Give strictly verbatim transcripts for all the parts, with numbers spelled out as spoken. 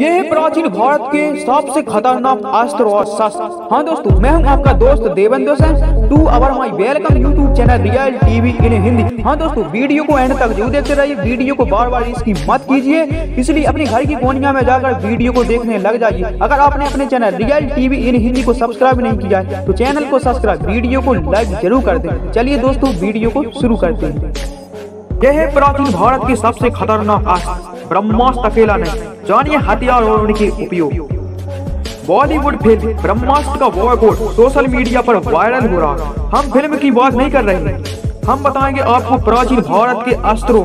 ये है प्राचीन भारत के सबसे खतरनाक अस्त्र और शस्त्र। हाँ दोस्तों, मैं हूँ आपका दोस्त Devendra Singh to our my welcome YouTube channel real TV in Hindi. हाँ दोस्तों, वीडियो को एंड तक जरूर देखते रहिए, वीडियो को बार बार इसकी मत कीजिए, इसलिए अपने घर की कोनिया में जाकर वीडियो को देखने लग जाइए। अगर आपने अपने channel real TV in Hindi को सब्सक्राइब नहीं किया है तो चैनल को सब्सक्राइब, वीडियो को लाइक जरूर कर दें। चलिए दोस्तों, वीडियो को शुरू करते हैं। यह है प्राचीन भारत की सबसे खतरनाक अस्त्र ब्रह्मास्त्र। अकेला नहीं, जानिए हथियार और उनके उपयोग। बॉलीवुड फिल्म ब्रह्मास्त्र का बॉयकॉट सोशल मीडिया पर वायरल हो रहा है। हम फिल्म की बात नहीं कर रहे हैं, हम बताएंगे आपको प्राचीन भारत के अस्त्रों,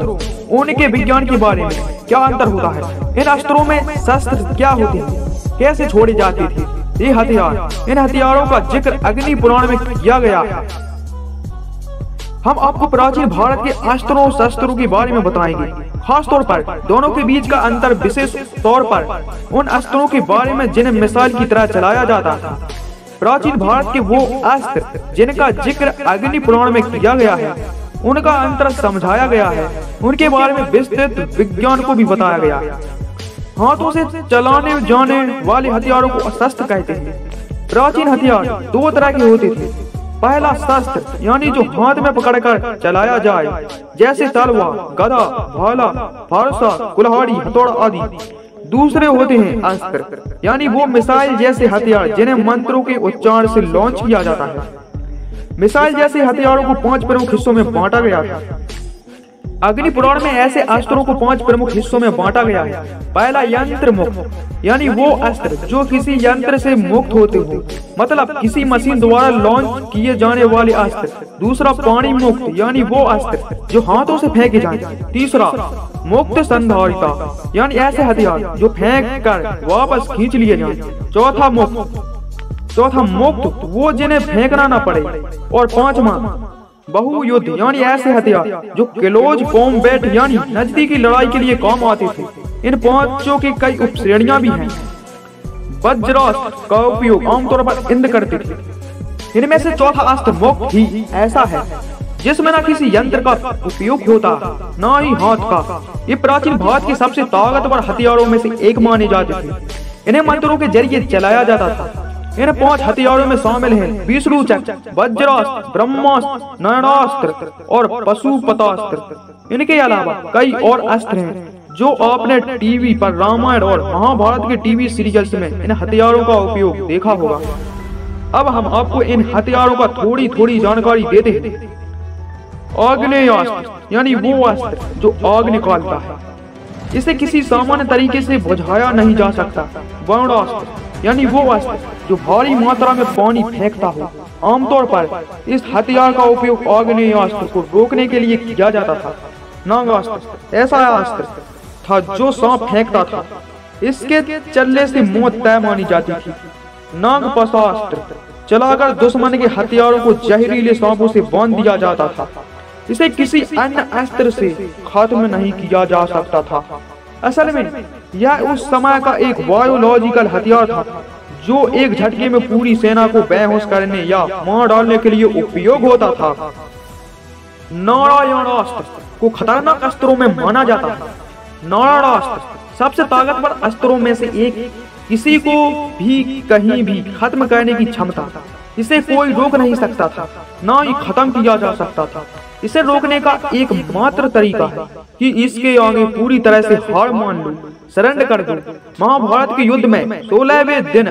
उनके विज्ञान के बारे में। क्या अंतर होता है इन अस्त्रों में, शस्त्र क्या होते हैं, कैसे छोड़े जाते थे ये हथियार। इन हथियारों का जिक्र अग्नि पुराण में किया गया है। हम आपको प्राचीन भारत के अस्त्रों शस्त्रों के बारे में बताएंगे, खास तौर पर दोनों के बीच का अंतर, विशेष तौर पर उन अस्त्रों के बारे में जिन्हें मिसाल की तरह चलाया जाता था। प्राचीन भारत के वो अस्त्र जिनका जिक्र अग्नि पुराण में किया गया है, उनका अंतर समझाया गया है, उनके बारे में विस्तृत विज्ञान को भी बताया गया है। हाथों से चलाने जाने वाले हथियारों को शस्त्र कहते हैं। प्राचीन हथियार दो तरह के होते थे। पहला शस्त्र यानी जो हाथ में पकड़कर चलाया जाए, जैसे तलवा, गदा, भाला, फारसा, कुल्हाड़ी, हथौड़ा आदि। दूसरे होते हैं अस्त्र यानी वो मिसाइल जैसे हथियार जिन्हें मंत्रों के उच्चारण से लॉन्च किया जाता है। मिसाइल जैसे हथियारों को पांच प्रमुख हिस्सों में बांटा गया है। अग्नि पुराण में ऐसे अस्त्रों को पांच प्रमुख हिस्सों में बांटा गया है। पहला यंत्र मुक्त यानी वो अस्त्र जो किसी यंत्र से मुक्त होते हो, मतलब किसी मशीन द्वारा लॉन्च किए जाने वाले अस्त्र। दूसरा पानी मुक्त यानी वो अस्त्र जो हाथों से फेंके जाए। तीसरा मुक्त संधारिता यानी ऐसे हथियार जो फेंक कर वापस खींच लिए जाए। चौथा मुक्त चौथा मुक्त वो जिन्हें फेंकना ना पड़े। और पांचवा बहु युद्ध यानी ऐसे हथियार जो क्लोज कॉम्बैट यानी नजदीकी लड़ाई के लिए काम आते थे। इन पांचों की कई उपश्रेणियां भी हैं। वज्रास्त्र का उपयोग आमतौर पर इंद्र करते थे। इनमें से चौथा अस्त्र मुक्त ही ऐसा है जिसमें न किसी यंत्र का उपयोग होता न ही हाथ का। ये प्राचीन भारत के सबसे ताकतवर हथियारों में से एक माने जाते थे। इन्हें मंत्रों के जरिए चलाया जाता था। इन पांच हथियारों में शामिल हैं विषरूचक, वज्रास्त्र, ब्रह्मास्त्र, नारायणास्त्र और पशुपतास्त्र। इनके अलावा कई और अस्त्र हैं जो आपने टीवी पर रामायण और महाभारत के टीवी सीरियल्स में इन हथियारों का उपयोग देखा होगा। अब हम आपको इन हथियारों का थोड़ी थोड़ी जानकारी देते हैं। आग्नेयास्त्र यानी वो अस्त्र जो आग निकालता है, इसे किसी सामान्य तरीके से बुझाया नहीं जा सकता। वरुणास्त्र यानी वो अस्त्र जो भारी मात्रा में पानी फेंकता हो। आमतौर पर इस हथियार का उपयोग आग्नेय अस्त्र को रोकने के लिए किया जाता था। नाग अस्त्र ऐसा अस्त्र था जो सांप फेंकता था, इसके चलने से मौत तय मानी जाती थी। नाग पशास्त्र चलाकर दुश्मन के हथियारों को जहरीले सांपों से बांध दिया जाता था। इसे किसी अन्य अस्त्र से खत्म नहीं किया जा सकता था। असल में यह उस समय का एक बायोलॉजिकल हथियार था जो एक झटके में पूरी सेना को बेहोश करने या मार डालने के लिए उपयोग होता था। नारायणास्त्र को खतरनाक अस्त्रों में माना जाता है। नारायणास्त्र सबसे ताकतवर अस्त्रों में से एक, किसी को भी कहीं भी खत्म करने की क्षमता। इसे कोई रोक नहीं सकता था, ना ही खत्म किया जा सकता था। इसे रोकने का एकमात्र तरीका है कि इसके आगे पूरी तरह से हार मान लो, सरेंडर कर दो। महाभारत के युद्ध में सोलहवें दिन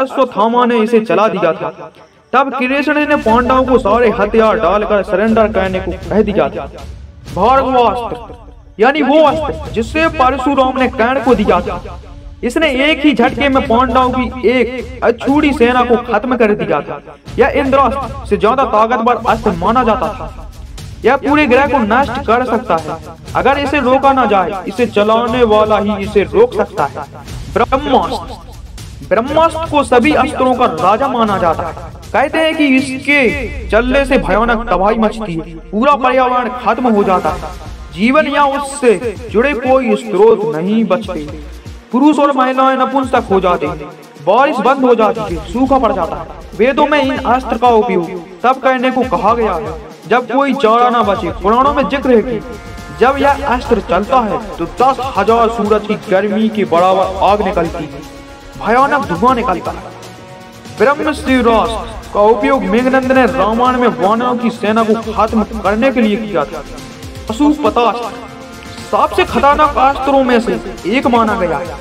अश्व थामा ने इसे चला दिया था। तब कृष्ण ने पांडवों को सारे हथियार डालकर सरेंडर करने को कह दिया था। भार्गवास्त्र यानी वो अस्त्र जिससे परशुराम ने कर्ण को दिया था। इसने एक ही झटके में पांडवों की एक अछूती सेना को खत्म कर दिया था। यह इंद्रास्त्र से ज्यादा ताकतवर अस्त्र माना जाता था। यह पूरे ग्रह को नष्ट कर सकता है अगर इसे रोका ना जाए। इसे चलाने वाला ही इसे रोक सकता है। ब्रह्मास्त्र ब्रह्मास्त्र को सभी अस्त्रों का राजा माना जाता है। कहते हैं कि इसके चलने से भयानक तबाही मचती है, पूरा पर्यावरण खत्म हो जाता है, जीवन या उससे जुड़े कोई स्रोत नहीं बचते, पुरुष और महिलाएं नपुंसक हो जाते हैं, बारिश बंद हो जाती है, सूखा पड़ जाता है। वेदों में इन अस्त्र का उपयोग तब करने को कहा गया है जब कोई चारा ना बचे। पुराणों में जिक्र है कि जब यह अस्त्र चलता है तो दस हजार सूरज की गर्मी के बराबर आग निकलती है, भयानक धुआं निकलता है। ब्रह्मास्त्र का उपयोग मेघनंद ने रामायण में वानरों की सेना को खत्म करने के लिए किया था। अश्वपतास्त्र सबसे खतरनाक अस्त्रों में से एक माना गया है।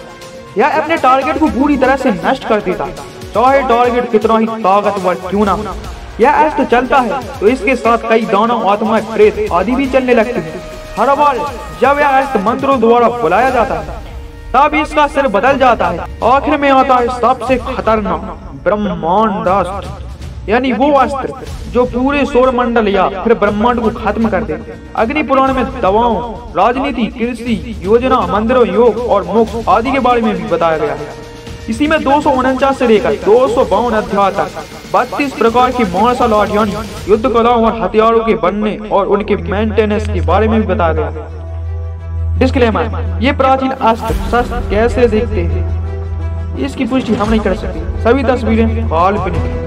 यह अपने टारगेट को पूरी तरह से नष्ट कर देता है, चाहे टारगेट कितना ही ताकतवर क्यों ना हो। यह अस्त्र चलता है तो इसके साथ कई दानव, आत्मा, प्रेत आदि भी चलने लगते हैं। हर बार जब यह अस्त्र मंत्रों द्वारा बुलाया जाता है तब इसका सिर बदल जाता है। आखिर में आता है सबसे खतरनाक ब्रह्मांड रास, यानी वो अस्त्र जो पूरे सौर मंडल या फिर ब्रह्मांड को खत्म कर देता है। अग्नि पुराण में दवाओं, राजनीति, कृषि, योजना, मंदिरों, योग और मोक्ष आदि के बारे में भी बताया गया है। इसी में दो सौ उनचास से लेकर दो सौ बावन अध्याय तक बत्तीस प्रकार की मार्शल आर्ट यानी युद्ध कलाओं और हथियारों के बनने और उनके मेंटेनेंस के बारे में भी बताया गया है। डिस्क्लेमर, ये प्राचीन अस्त्र शस्त्र कैसे देखते हैं इसकी पुष्टि हम नहीं कर सकते। सभी तस्वीरें काल्पनिक हैं।